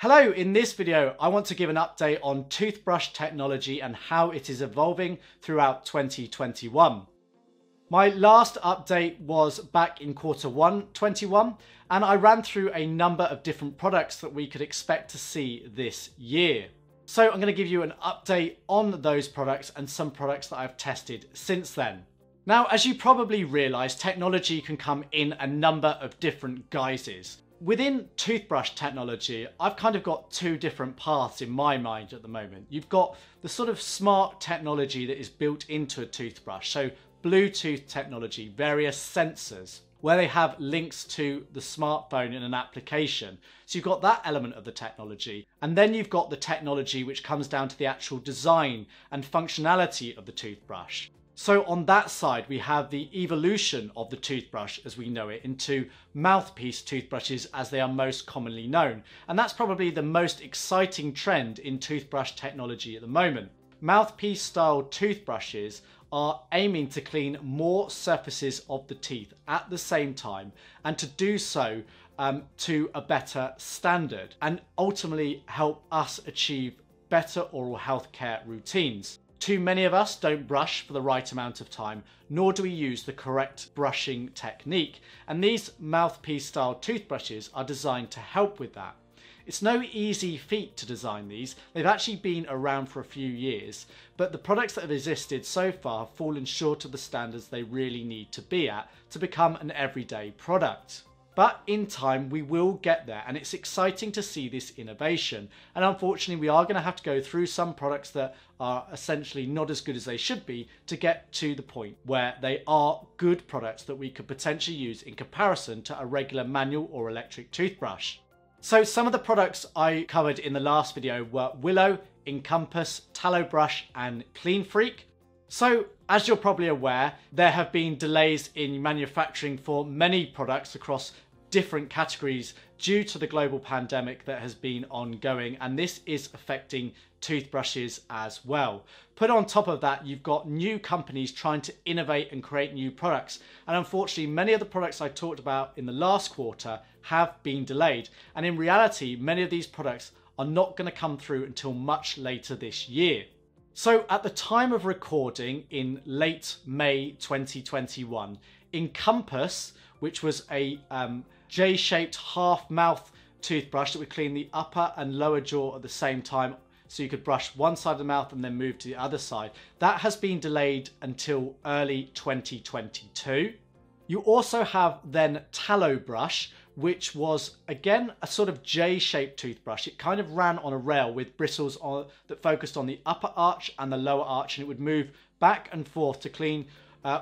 Hello, in this video I want to give an update on toothbrush technology and how it is evolving throughout 2021. My last update was back in Q1 2021, and I ran through a number of different products that we could expect to see this year. So I'm going to give you an update on those products and some products that I've tested since then. Now, as you probably realise, technology can come in a number of different guises. Within toothbrush technology, I've kind of got two different paths in my mind at the moment. You've got the sort of smart technology that is built into a toothbrush, so Bluetooth technology, various sensors, where they have links to the smartphone in an application. So you've got that element of the technology, and then you've got the technology which comes down to the actual design and functionality of the toothbrush. So on that side, we have the evolution of the toothbrush as we know it into mouthpiece toothbrushes as they are most commonly known. And that's probably the most exciting trend in toothbrush technology at the moment. Mouthpiece style toothbrushes are aiming to clean more surfaces of the teeth at the same time, and to do so to a better standard, and ultimately help us achieve better oral health care routines. Too many of us don't brush for the right amount of time, nor do we use the correct brushing technique, and these mouthpiece style toothbrushes are designed to help with that. It's no easy feat to design these. They've actually been around for a few years, but the products that have existed so far have fallen short of the standards they really need to be at to become an everyday product. But in time, we will get there, and it's exciting to see this innovation. And unfortunately, we are going to have to go through some products that are essentially not as good as they should be to get to the point where they are good products that we could potentially use in comparison to a regular manual or electric toothbrush. So some of the products I covered in the last video were Willo, Encompass, Talo Brush and CleanFreak. So, as you're probably aware, there have been delays in manufacturing for many products across different categories due to the global pandemic that has been ongoing, and this is affecting toothbrushes as well. Put on top of that, you've got new companies trying to innovate and create new products, and unfortunately many of the products I talked about in the last quarter have been delayed, and in reality many of these products are not going to come through until much later this year. So at the time of recording in late May 2021, Encompass, which was a J-shaped half-mouth toothbrush that would clean the upper and lower jaw at the same time, so you could brush one side of the mouth and then move to the other side. That has been delayed until early 2022. You also have then Talo Brush, which was, again, a sort of J-shaped toothbrush. It kind of ran on a rail with bristles that focused on the upper arch and the lower arch, and it would move back and forth to clean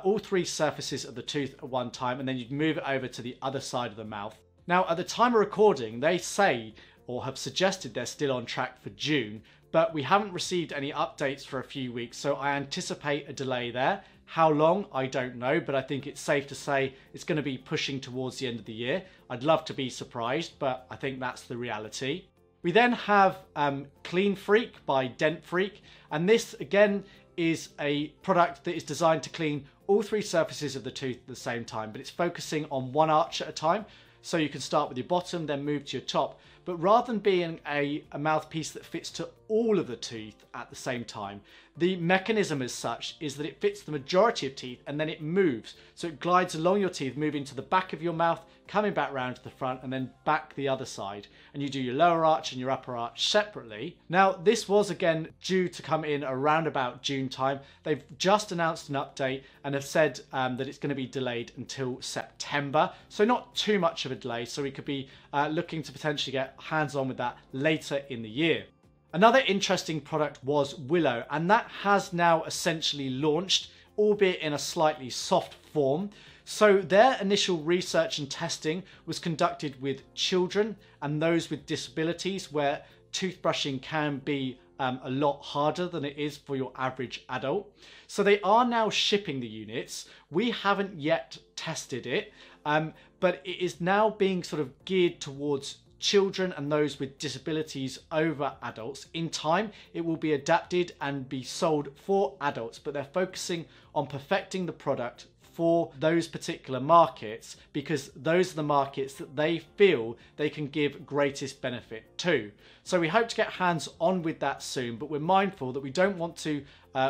all three surfaces of the tooth at one time, and then you'd move it over to the other side of the mouth. Now, at the time of recording, they say, or have suggested, they're still on track for June, but we haven't received any updates for a few weeks, so I anticipate a delay there. How long? I don't know, but I think it's safe to say it's going to be pushing towards the end of the year. I'd love to be surprised, but I think that's the reality. We then have CleanFreak by Dent Freak, and this, again, is a product that is designed to clean all three surfaces of the tooth at the same time, but it's focusing on one arch at a time, so you can start with your bottom, then move to your top. But rather than being a mouthpiece that fits to all of the teeth at the same time, the mechanism as such is that it fits the majority of teeth and then it moves. So it glides along your teeth, moving to the back of your mouth, coming back round to the front and then back the other side. And you do your lower arch and your upper arch separately. Now, this was again due to come in around about June time. They've just announced an update and have said that it's going to be delayed until September. So not too much of a delay. So we could be looking to potentially get hands-on with that later in the year. Another interesting product was Willo, and that has now essentially launched, albeit in a slightly soft form. So their initial research and testing was conducted with children and those with disabilities, where toothbrushing can be a lot harder than it is for your average adult. So they are now shipping the units. We haven't yet tested it, but it is now being sort of geared towards children and those with disabilities over adults. In time, it will be adapted and be sold for adults, but they're focusing on perfecting the product for those particular markets, because those are the markets that they feel they can give greatest benefit to. So we hope to get hands on with that soon, but we're mindful that we don't want to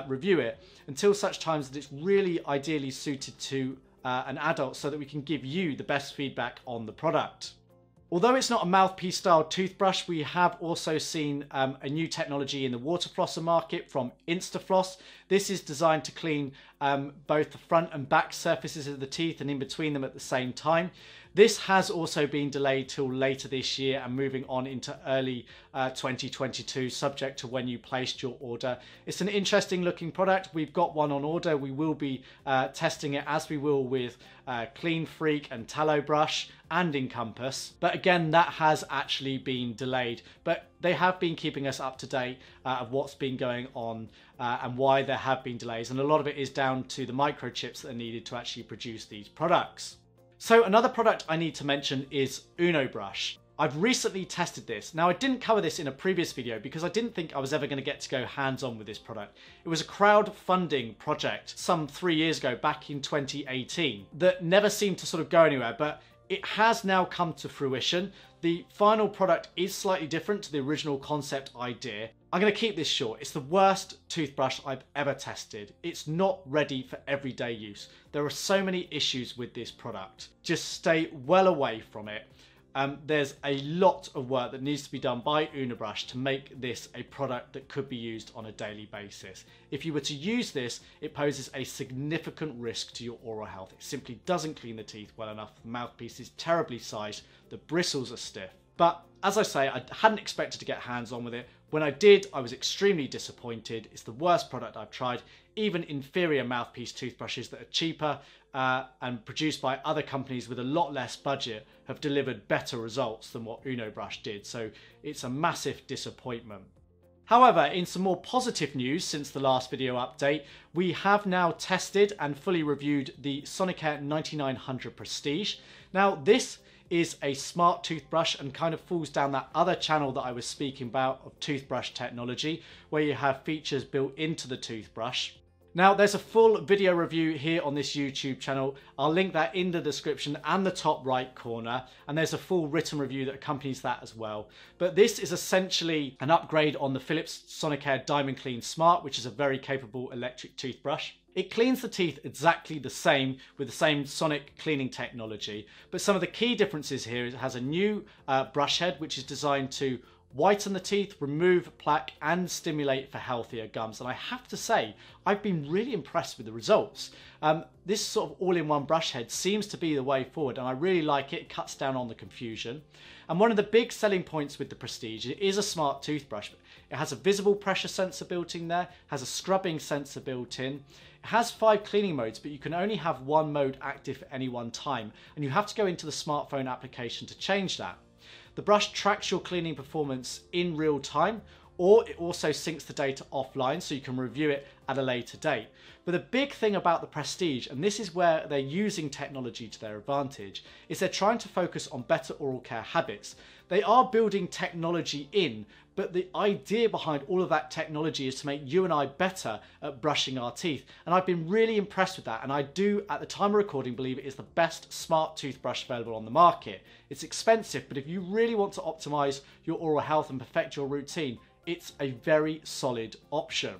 review it until such times that it's really ideally suited to an adult, so that we can give you the best feedback on the product. Although it's not a mouthpiece style toothbrush, we have also seen a new technology in the water flosser market from Instafloss. This is designed to clean both the front and back surfaces of the teeth and in between them at the same time. This has also been delayed till later this year and moving on into early 2022, subject to when you placed your order. It's an interesting looking product. We've got one on order. We will be testing it, as we will with CleanFreak and Talo Brush and Encompass. But again, that has actually been delayed. But they have been keeping us up to date of what's been going on and why there have been delays. And a lot of it is down to the microchips that are needed to actually produce these products. So another product I need to mention is Unobrush. I've recently tested this. Now, I didn't cover this in a previous video because I didn't think I was ever going to get to go hands-on with this product. It was a crowdfunding project some 3 years ago, back in 2018, that never seemed to sort of go anywhere, but it has now come to fruition. The final product is slightly different to the original concept idea. I'm going to keep this short. It's the worst toothbrush I've ever tested. It's not ready for everyday use. There are so many issues with this product. Just stay well away from it. There's a lot of work that needs to be done by Unobrush to make this a product that could be used on a daily basis. If you were to use this, it poses a significant risk to your oral health. It simply doesn't clean the teeth well enough. The mouthpiece is terribly sized. The bristles are stiff. But as I say, I hadn't expected to get hands-on with it. When I did, I was extremely disappointed. It's the worst product I've tried. Even inferior mouthpiece toothbrushes that are cheaper and produced by other companies with a lot less budget have delivered better results than what Unobrush did. So it's a massive disappointment. However, in some more positive news since the last video update, we have now tested and fully reviewed the Sonicare 9900 Prestige. Now this is a smart toothbrush and kind of falls down that other channel that I was speaking about of toothbrush technology, where you have features built into the toothbrush. Now there's a full video review here on this YouTube channel. I'll link that in the description and the top right corner, and there's a full written review that accompanies that as well. But this is essentially an upgrade on the Philips Sonicare Diamond Clean Smart, which is a very capable electric toothbrush. It cleans the teeth exactly the same with the same sonic cleaning technology, but some of the key differences here is it has a new brush head, which is designed to whiten the teeth, remove plaque and stimulate for healthier gums. And I have to say, I've been really impressed with the results. This sort of all-in-one brush head seems to be the way forward, and I really like it. It cuts down on the confusion. And one of the big selling points with the Prestige, it is a smart toothbrush. It has a visible pressure sensor built in there, has a scrubbing sensor built in. It has 5 cleaning modes, but you can only have one mode active at any one time, and you have to go into the smartphone application to change that. The brush tracks your cleaning performance in real time, or it also syncs the data offline so you can review it at a later date. But the big thing about the Prestige, and this is where they're using technology to their advantage, is they're trying to focus on better oral care habits. They are building technology in, but the idea behind all of that technology is to make you and I better at brushing our teeth. And I've been really impressed with that. And I do, at the time of recording, believe it is the best smart toothbrush available on the market. It's expensive, but if you really want to optimize your oral health and perfect your routine, it's a very solid option.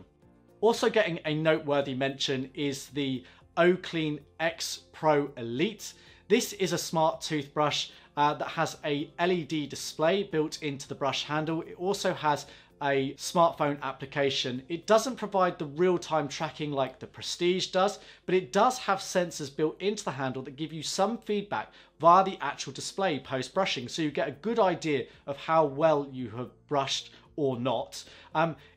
Also getting a noteworthy mention is the Oclean X Pro Elite. This is a smart toothbrush that has a LED display built into the brush handle. It also has a smartphone application. It doesn't provide the real-time tracking like the Prestige does, but it does have sensors built into the handle that give you some feedback via the actual display post-brushing, so you get a good idea of how well you have brushed or not.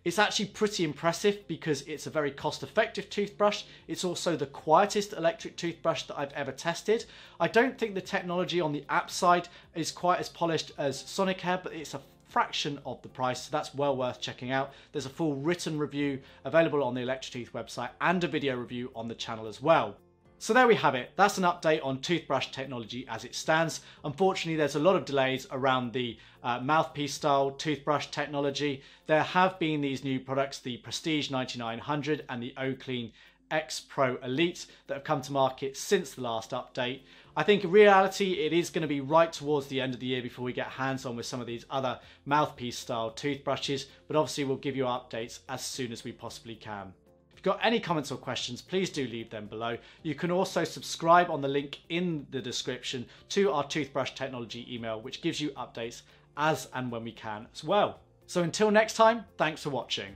It's actually pretty impressive because it's a very cost-effective toothbrush. It's also the quietest electric toothbrush that I've ever tested. I don't think the technology on the app side is quite as polished as Sonicare, but it's a fraction of the price, so that's well worth checking out. There's a full written review available on the Electric Teeth website and a video review on the channel as well. So there we have it. That's an update on toothbrush technology as it stands. Unfortunately, there's a lot of delays around the mouthpiece style toothbrush technology. There have been these new products, the Prestige 9900 and the Oclean X Pro Elite that have come to market since the last update. I think in reality it is going to be right towards the end of the year before we get hands on with some of these other mouthpiece style toothbrushes, but obviously we'll give you updates as soon as we possibly can. If you've got any comments or questions, please do leave them below. You can also subscribe on the link in the description to our toothbrush technology email, which gives you updates as and when we can as well. So until next time, thanks for watching.